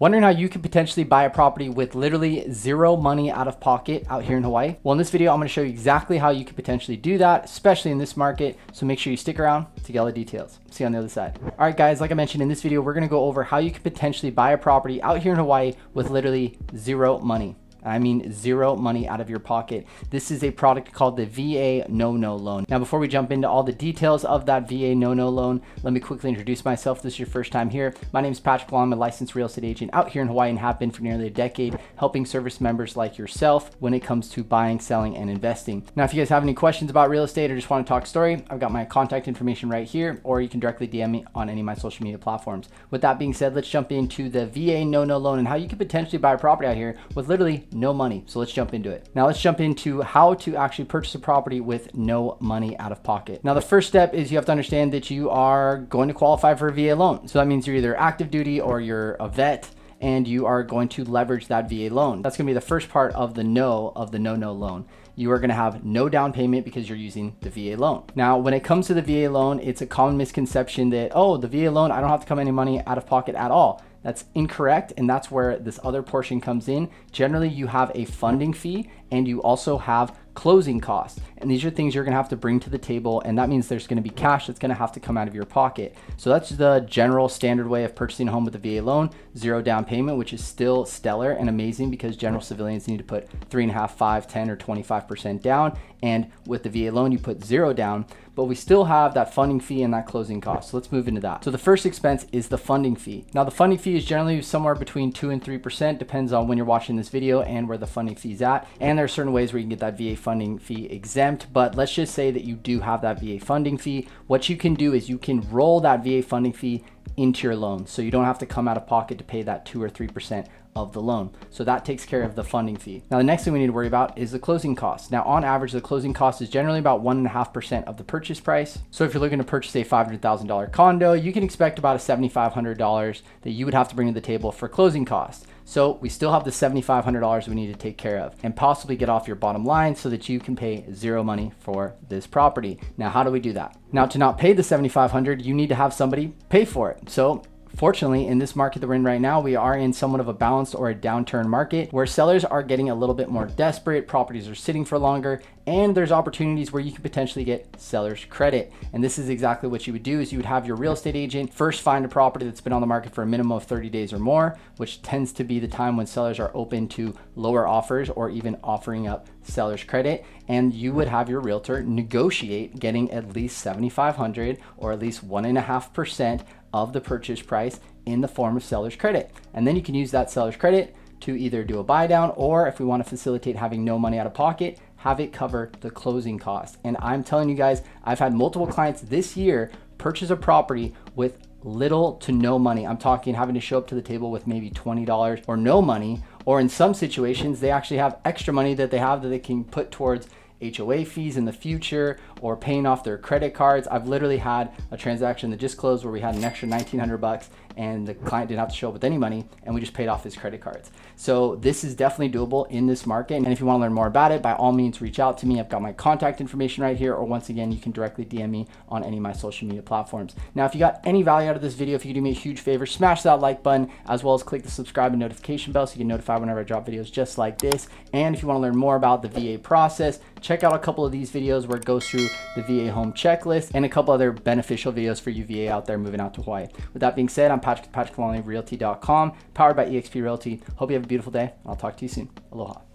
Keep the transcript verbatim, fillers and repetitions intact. Wondering how you could potentially buy a property with literally zero money out of pocket out here in Hawaii? Well, in this video, I'm gonna show you exactly how you could potentially do that, especially in this market. So make sure you stick around to get all the details. See you on the other side. All right, guys, like I mentioned in this video, we're gonna go over how you could potentially buy a property out here in Hawaii with literally zero money. I mean zero money out of your pocket. This is a product called the V A No-No Loan. Now, before we jump into all the details of that V A No-No Loan, let me quickly introduce myself. If this is your first time here, my name is Patrick Long. I'm a licensed real estate agent out here in Hawaii and have been for nearly a decade, helping service members like yourself when it comes to buying, selling, and investing. Now, if you guys have any questions about real estate or just want to talk story, I've got my contact information right here, or you can directly D M me on any of my social media platforms. With that being said, let's jump into the V A No-No Loan and how you could potentially buy a property out here with literally no money. So let's jump into it. Now let's jump into how to actually purchase a property with no money out of pocket. Now the first step is you have to understand that you are going to qualify for a V A loan. So that means you're either active duty or you're a vet, and you are going to leverage that V A loan. That's gonna be the first part of the no of the no-no loan. You are gonna have no down payment because you're using the V A loan. Now, when it comes to the V A loan, it's a common misconception that, oh, the V A loan, I don't have to come any money out of pocket at all. That's incorrect, and that's where this other portion comes in. Generally, you have a funding fee and you also have closing costs. And these are things you're gonna have to bring to the table, and that means there's gonna be cash that's gonna have to come out of your pocket. So that's the general standard way of purchasing a home with a V A loan, zero down payment, which is still stellar and amazing because general civilians need to put three and a half, five, ten, or twenty-five percent down. And with the V A loan, you put zero down, but we still have that funding fee and that closing cost. So let's move into that. So the first expense is the funding fee. Now the funding fee is generally somewhere between two and three percent, depends on when you're watching this video and where the funding fee is at. And there are certain ways where you can get that V A funding fee exempt, but let's just say that you do have that V A funding fee. What you can do is you can roll that V A funding fee into your loan. So you don't have to come out of pocket to pay that two or three percent of the loan. So that takes care of the funding fee. Now, the next thing we need to worry about is the closing costs. Now, on average, the closing cost is generally about one and a half percent of the purchase price. So if you're looking to purchase a five hundred thousand dollar condo, you can expect about a seven thousand five hundred dollars that you would have to bring to the table for closing costs. So we still have the seven thousand five hundred dollars we need to take care of and possibly get off your bottom line so that you can pay zero money for this property. Now, how do we do that? Now, to not pay the seven thousand five hundred dollars, you need to have somebody pay for it. So fortunately, in this market that we're in right now, we are in somewhat of a balanced or a downturn market where sellers are getting a little bit more desperate, properties are sitting for longer, and there's opportunities where you can potentially get seller's credit. And this is exactly what you would do is you would have your real estate agent first find a property that's been on the market for a minimum of thirty days or more, which tends to be the time when sellers are open to lower offers or even offering up seller's credit. And you would have your realtor negotiate getting at least seven thousand five hundred dollars or at least one and a half percent of the purchase price in the form of seller's credit. And then you can use that seller's credit to either do a buy down, or if we want to facilitate having no money out of pocket, have it cover the closing costs. And I'm telling you guys, I've had multiple clients this year purchase a property with little to no money. I'm talking having to show up to the table with maybe twenty dollars or no money, or in some situations, they actually have extra money that they have that they can put towards H O A fees in the future or paying off their credit cards. I've literally had a transaction that just closed where we had an extra nineteen hundred bucks and the client didn't have to show up with any money and we just paid off his credit cards. So this is definitely doable in this market. And if you wanna learn more about it, by all means, reach out to me. I've got my contact information right here, or once again, you can directly D M me on any of my social media platforms. Now, if you got any value out of this video, if you could do me a huge favor, smash that like button, as well as click the subscribe and notification bell so you get notified whenever I drop videos just like this. And if you wanna learn more about the V A process, check out a couple of these videos where it goes through the V A home checklist and a couple other beneficial videos for you V A out there moving out to Hawaii. With that being said, I'm Patrick, Patrick Longley Realty dot com, powered by eXp Realty. Hope you have a beautiful day. I'll talk to you soon. Aloha.